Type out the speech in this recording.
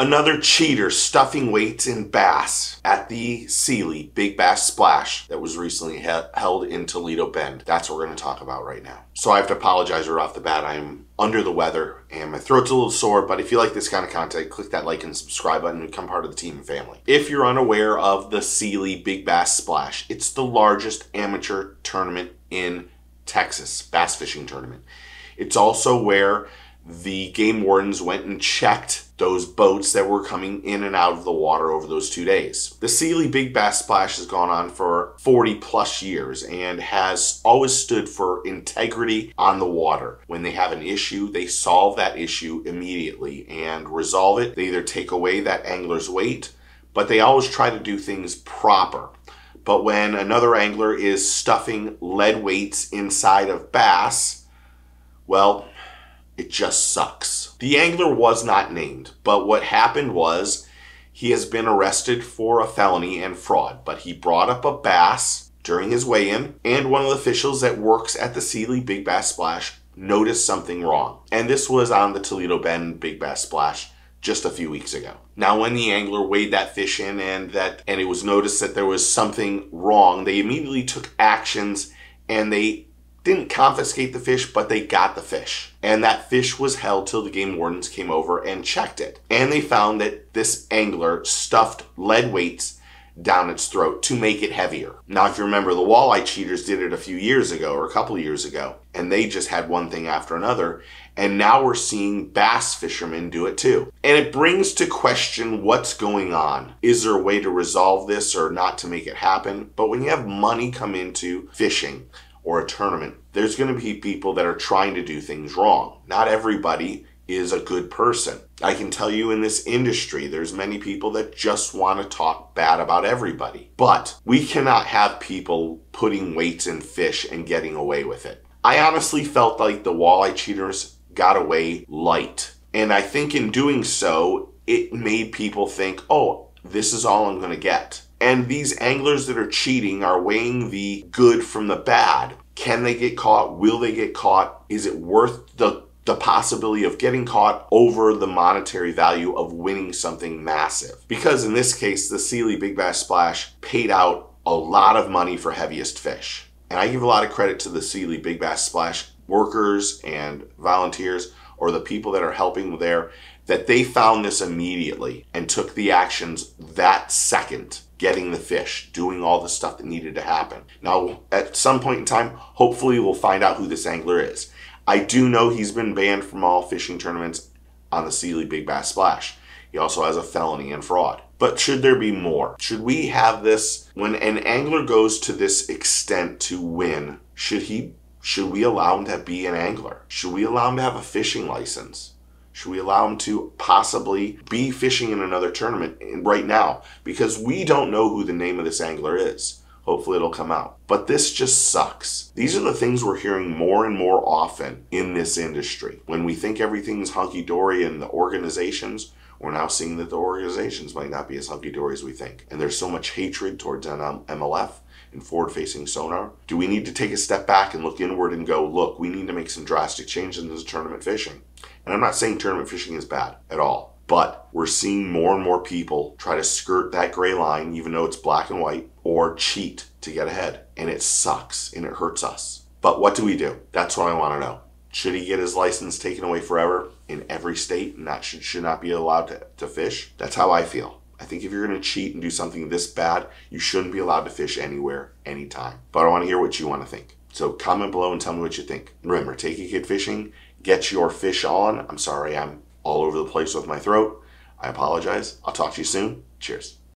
Another cheater stuffing weights in bass at the Sealy Big Bass Splash that was recently held in Toledo Bend. That's what we're going to talk about right now. So I have to apologize right off the bat. I am under the weather and my throat's a little sore, but if you like this kind of content, click that like and subscribe button and become part of the team and family. If you're unaware of the Sealy Big Bass Splash, it's the largest amateur tournament in Texas, bass fishing tournament. It's also where the game wardens went and checked those boats that were coming in and out of the water over those 2 days. The Sealy Big Bass Splash has gone on for 40 plus years and has always stood for integrity on the water. When they have an issue, they solve that issue immediately and resolve it. They either take away that angler's weight, but they always try to do things proper. But when another angler is stuffing lead weights inside of bass, well, it just sucks. The angler was not named, but what happened was he has been arrested for a felony and fraud, but he brought up a bass during his weigh-in, and one of the officials that works at the Sealy Big Bass Splash noticed something wrong. And this was on the Toledo Bend Big Bass Splash just a few weeks ago. Now, when the angler weighed that fish in and it was noticed that there was something wrong, they immediately took actions and they didn't confiscate the fish, but they got the fish. And that fish was held till the game wardens came over and checked it. And they found that this angler stuffed lead weights down its throat to make it heavier. Now, if you remember, the walleye cheaters did it a few years ago or a couple years ago, and they just had one thing after another. And now we're seeing bass fishermen do it too. And it brings to question what's going on. Is there a way to resolve this or not to make it happen? But when you have money come into fishing, or a tournament, there's going to be people that are trying to do things wrong. Not everybody is a good person. I can tell you in this industry, there's many people that just want to talk bad about everybody. But we cannot have people putting weights in fish and getting away with it. I honestly felt like the walleye cheaters got away light. And I think in doing so, it made people think, oh, this is all I'm going to get. And these anglers that are cheating are weighing the good from the bad. Can they get caught? Will they get caught? Is it worth the possibility of getting caught over the monetary value of winning something massive? Because in this case, the Sealy Big Bass Splash paid out a lot of money for heaviest fish. And I give a lot of credit to the Sealy Big Bass Splash workers and volunteers, or the people that are helping there, that they found this immediately and took the actions that second. Getting the fish, doing all the stuff that needed to happen. Now, at some point in time, hopefully we'll find out who this angler is. I do know he's been banned from all fishing tournaments on the Sealy Big Bass Splash. He also has a felony and fraud. But should there be more? Should we have this, when an angler goes to this extent to win, should we allow him to be an angler? Should we allow him to have a fishing license? Should we allow him to possibly be fishing in another tournament right now? Because we don't know who the name of this angler is. Hopefully it'll come out. But this just sucks. These are the things we're hearing more and more often in this industry. When we think everything's hunky-dory in the organizations, we're now seeing that the organizations might not be as hunky-dory as we think. And there's so much hatred towards MLF and forward-facing sonar. Do we need to take a step back and look inward and go, look, we need to make some drastic changes in this tournament fishing? And I'm not saying tournament fishing is bad at all, but we're seeing more and more people try to skirt that gray line, even though it's black and white, or cheat to get ahead. And it sucks and it hurts us. But what do we do? That's what I want to know. Should he get his license taken away forever in every state and that should not be allowed to fish? That's how I feel. I think if you're going to cheat and do something this bad, you shouldn't be allowed to fish anywhere, anytime. But I want to hear what you want to think. So comment below and tell me what you think. Remember, take a kid fishing. Get your fish on. I'm sorry, I'm all over the place with my throat. I apologize. I'll talk to you soon. Cheers.